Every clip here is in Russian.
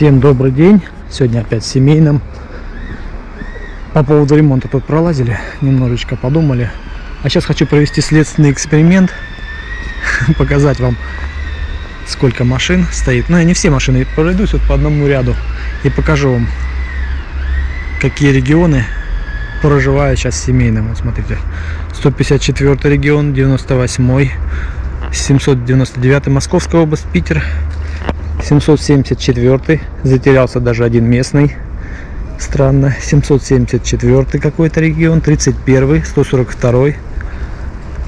Всем добрый день. Сегодня опять в семейном. По поводу ремонта тут пролазили, немножечко подумали. А сейчас хочу провести следственный эксперимент, показать вам, сколько машин стоит. Но я не все машины, пройдусь вот по одному ряду и покажу вам, какие регионы проживаю сейчас в семейном. Вот смотрите, 154 регион, 98, 799 Московская область, Питер, 774, затерялся даже один местный, странно, 774 какой-то регион, 31, 142,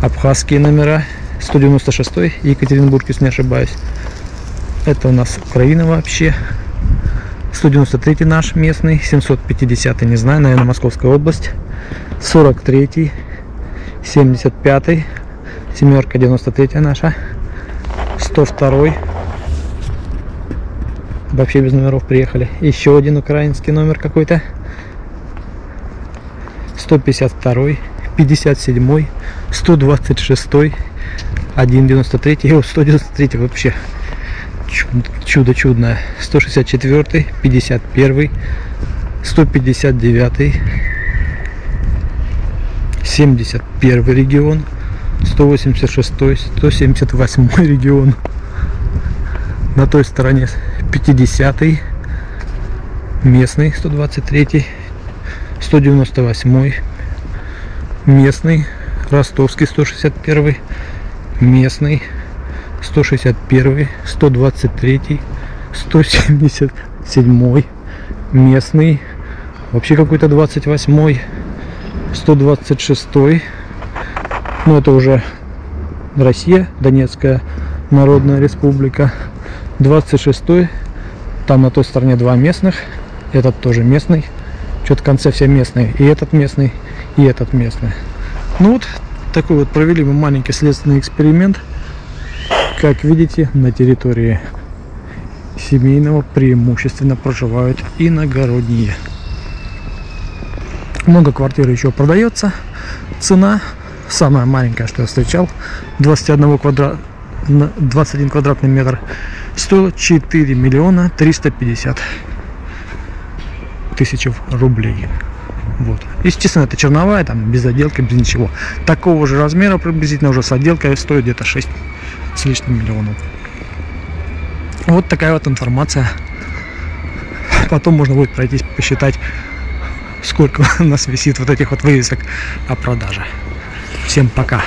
абхазские номера, 196, Екатеринбург, если не ошибаюсь, это у нас Украина вообще, 193 наш местный, 750, не знаю, наверное, Московская область, 43, 75, семерка, 93 наша, 102. Вообще без номеров приехали. Еще один украинский номер какой-то. 152, 57, 126, 193. И вот 193 вообще чудо чудное. 164, 51, 159, 71 регион, 186, 178 регион. На той стороне 50 местный, 123, 198 местный, ростовский 161 местный, 161, 123, 177 местный, вообще какой-то 28, 126, ну это уже Россия, Донецкая Народная Республика, 26, там на той стороне два местных, этот тоже местный, что-то в конце все местные, и этот местный, и этот местный. Ну вот такой вот провели мы маленький следственный эксперимент, как видите, на территории семейного преимущественно проживают иногородние. Много квартир еще продается, цена самая маленькая, что я встречал, 21 квадратный метр стоило 4 миллиона 350 тысяч рублей. Вот, естественно, это черновая, там без отделки, без ничего. Такого же размера приблизительно уже с отделкой стоит где-то 6 с лишним миллионов. Вот такая вот информация. Потом можно будет пройтись, посчитать, сколько у нас висит вот этих вот вывесок о продаже. Всем пока.